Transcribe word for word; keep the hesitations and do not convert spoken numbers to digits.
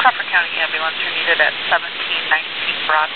Crawford County ambulance are needed at seventeen nineteen Broad.